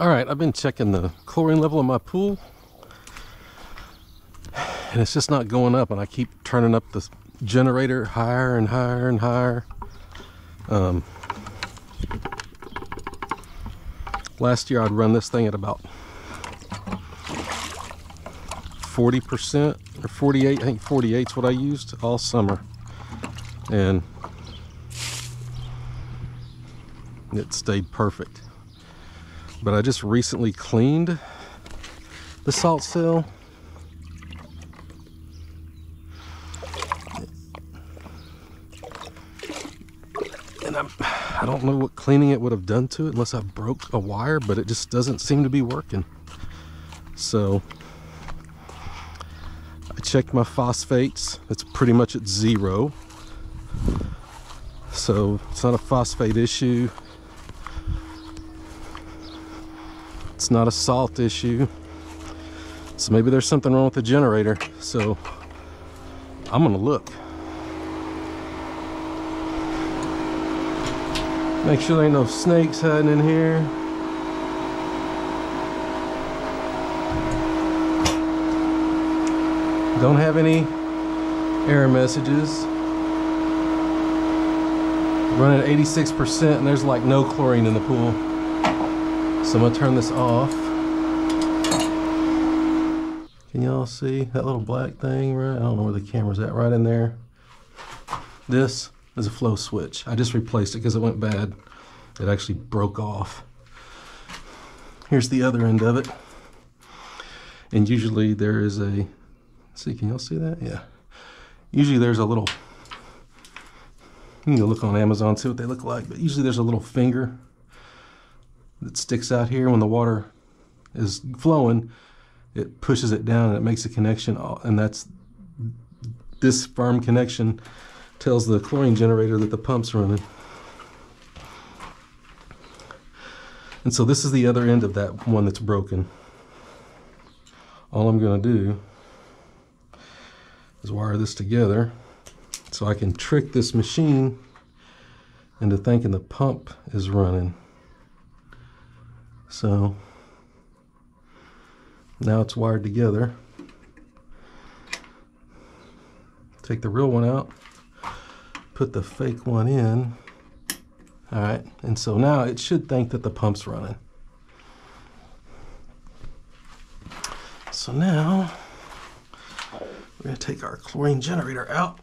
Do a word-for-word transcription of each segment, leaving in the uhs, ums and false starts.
All right, I've been checking the chlorine level in my pool, and it's just not going up, and I keep turning up the generator higher and higher and higher. Um, last year I'd run this thing at about forty percent or forty-eight, I think forty-eight is what I used all summer, and it stayed perfect. But I just recently cleaned the salt cell. And I'm, I don't know what cleaning it would have done to it unless I broke a wire, but it just doesn't seem to be working. So I checked my phosphates. It's pretty much at zero. So it's not a phosphate issue. It's not a salt issue. So maybe there's something wrong with the generator. So I'm gonna look. Make sure there ain't no snakes hiding in here. Don't have any error messages. Running at eighty-six percent and there's like no chlorine in the pool. So I'm gonna turn this off. Can y'all see that little black thing? Right, I don't know where the camera's at, right in there. This is a flow switch. I just replaced it because it went bad. It actually broke off. Here's the other end of it. And usually there is a, let's see, can y'all see that? Yeah. Usually there's a little, you can go look on Amazon, see what they look like, but usually there's a little finger that sticks out here. When the water is flowing, it pushes it down and it makes a connection, and that's this firm connection tells the chlorine generator that the pump's running. And so this is the other end of that one that's broken. All I'm gonna do is wire this together so I can trick this machine into thinking the pump is running. So now it's wired together. Take the real one out, put the fake one in. All right, and so now it should think that the pump's running. So now we're gonna take our chlorine generator out.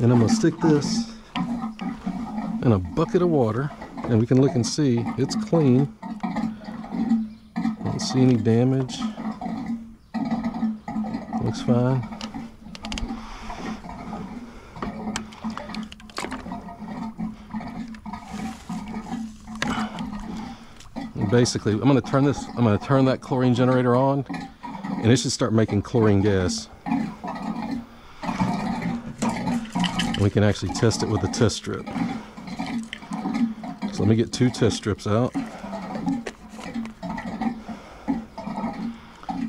And I'm gonna stick this in a bucket of water, and we can look and see it's clean. Don't see any damage. Looks fine. And basically, I'm gonna turn this. I'm gonna turn that chlorine generator on, and it should start making chlorine gas. We can actually test it with a test strip. So let me get two test strips out.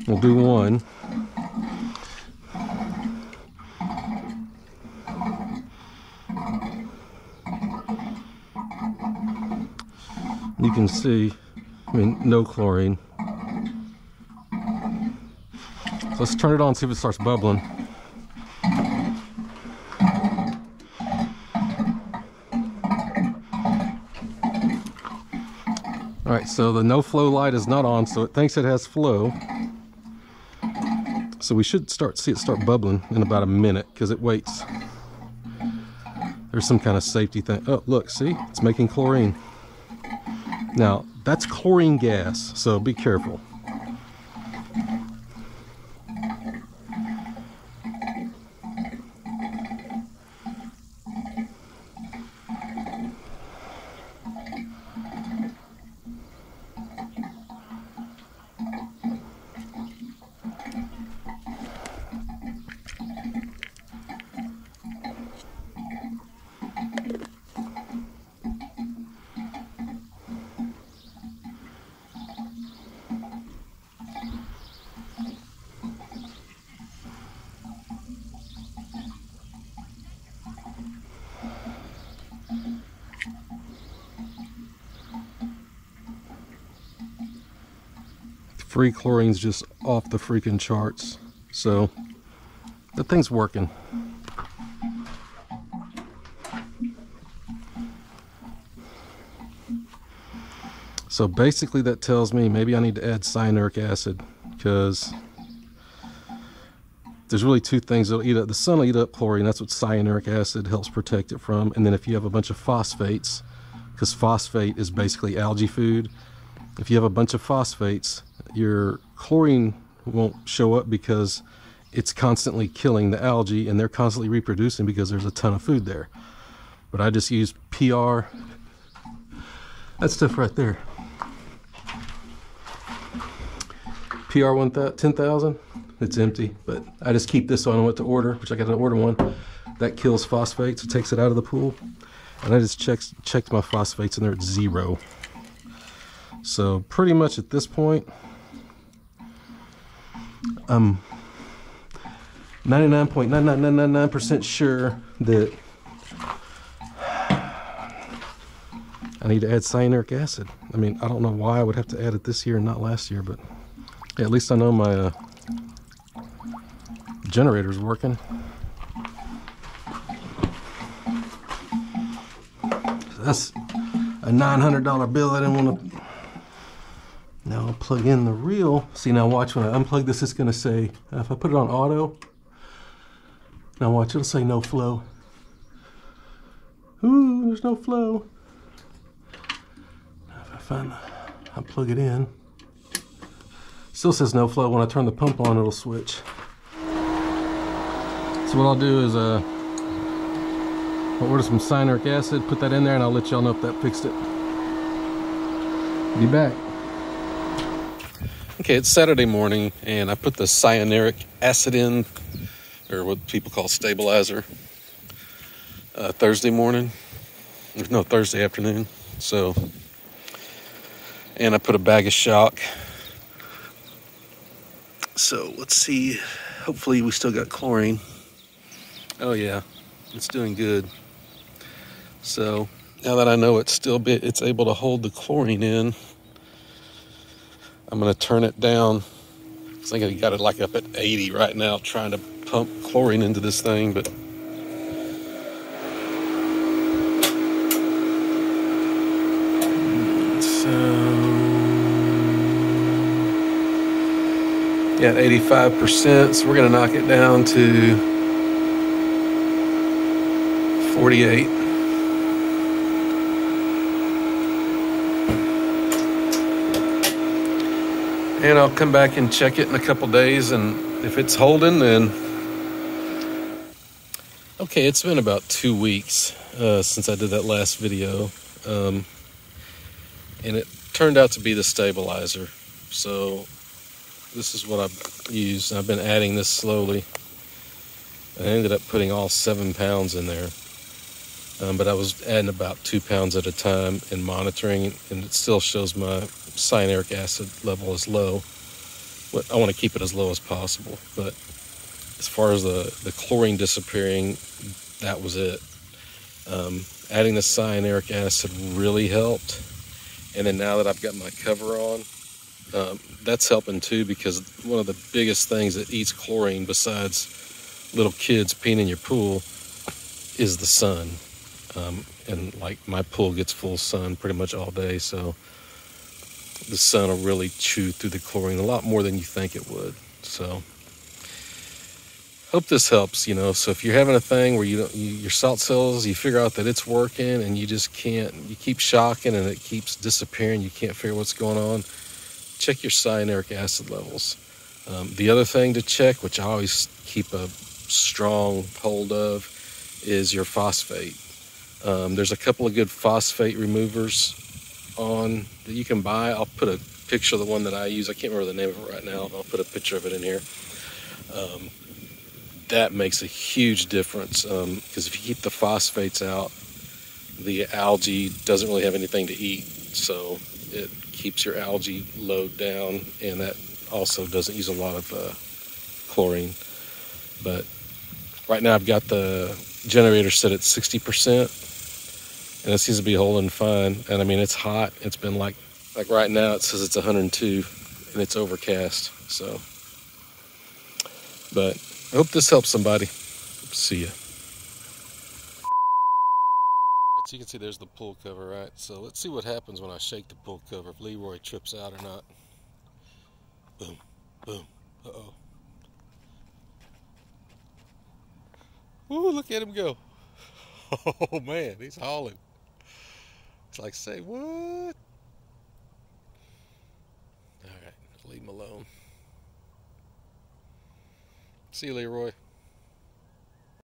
We'll do one. You can see, I mean, no chlorine. So let's turn it on and see if it starts bubbling. All right, so the no flow light is not on, so it thinks it has flow. So we should start see it start bubbling in about a minute because it waits. There's some kind of safety thing. Oh, look, see, it's making chlorine. Now, that's chlorine gas, so be careful. Free chlorine's just off the freaking charts. So the thing's working. So basically that tells me maybe I need to add cyanuric acid, because there's really two things that'll eat up. The sun will eat up chlorine. That's what cyanuric acid helps protect it from. And then if you have a bunch of phosphates, because phosphate is basically algae food, if you have a bunch of phosphates, your chlorine won't show up because it's constantly killing the algae and they're constantly reproducing because there's a ton of food there. But I just use P R. That stuff right there. P R ten thousand, it's empty, but I just keep this on. I know what to order, which I got to order one. That kills phosphates, it takes it out of the pool. And I just checked, checked my phosphates and they're at zero. So pretty much at this point, I'm ninety-nine point nine nine nine nine nine percent sure that I need to add cyanuric acid. I mean, I don't know why I would have to add it this year and not last year, but yeah, at least I know my uh, generator's working. So that's a nine hundred dollar bill. I didn't want to. Now I'll plug in the reel. See, now watch, when I unplug this, it's going to say, uh, if I put it on auto, now watch, it'll say no flow. Ooh, there's no flow. Now if I find, I'll plug it in. Still says no flow. When I turn the pump on, it'll switch. So what I'll do is uh, I'll order some cyanuric acid, put that in there, and I'll let y'all know if that fixed it. Be back. Okay, it's Saturday morning, and I put the cyanuric acid in, or what people call stabilizer, uh, Thursday morning. No, Thursday afternoon. So, and I put a bag of shock. So let's see, hopefully we still got chlorine. Oh yeah, it's doing good. So now that I know it's still bit, it's able to hold the chlorine in, I'm gonna turn it down. I think I got it like up at eighty right now, trying to pump chlorine into this thing, but yeah, eighty-five percent, so we're gonna knock it down to forty-eight. And I'll come back and check it in a couple days, and if it's holding, then... Okay, it's been about two weeks uh, since I did that last video. Um, and it turned out to be the stabilizer, so... This is what I've used. I've been adding this slowly. I ended up putting all seven pounds in there. Um, but I was adding about two pounds at a time and monitoring, and it still shows my cyanuric acid level is low. But I want to keep it as low as possible. But as far as the, the chlorine disappearing, that was it. Um, adding the cyanuric acid really helped. And then now that I've got my cover on, Um, that's helping too, because one of the biggest things that eats chlorine, besides little kids peeing in your pool, is the sun. Um, and like my pool gets full sun pretty much all day, so the sun will really chew through the chlorine a lot more than you think it would. So hope this helps, you know. So if you're having a thing where you don't, you, your salt cells, you figure out that it's working and you just can't, you keep shocking and it keeps disappearing, you can't figure what's going on, check your cyanuric acid levels. Um, the other thing to check, which I always keep a strong hold of, is your phosphate. Um, there's a couple of good phosphate removers on that you can buy. I'll put a picture of the one that I use. I can't remember the name of it right now. I'll put a picture of it in here. Um, that makes a huge difference, um, because if you keep the phosphates out, the algae doesn't really have anything to eat, so it keeps your algae load down, and that also doesn't use a lot of uh, chlorine. But right now I've got the generator set at sixty percent, and it seems to be holding fine. And I mean, it's hot. It's been like, like right now it says it's one hundred two and it's overcast. So, but I hope this helps somebody. See ya. So you can see there's the pull cover, right? So let's see what happens when I shake the pull cover, if Leroy trips out or not. Boom, boom, uh-oh. Ooh, look at him go. Oh man, he's hauling. It's like, say what? All right, leave him alone. See you, Leroy.